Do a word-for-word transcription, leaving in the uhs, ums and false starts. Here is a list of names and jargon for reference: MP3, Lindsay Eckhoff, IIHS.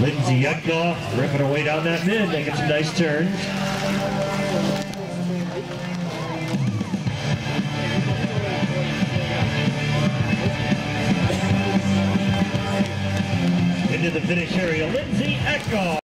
Lindsay Eckhoff ripping her way down that mid, making some nice turns. Into the finish area, Lindsay Eckhoff.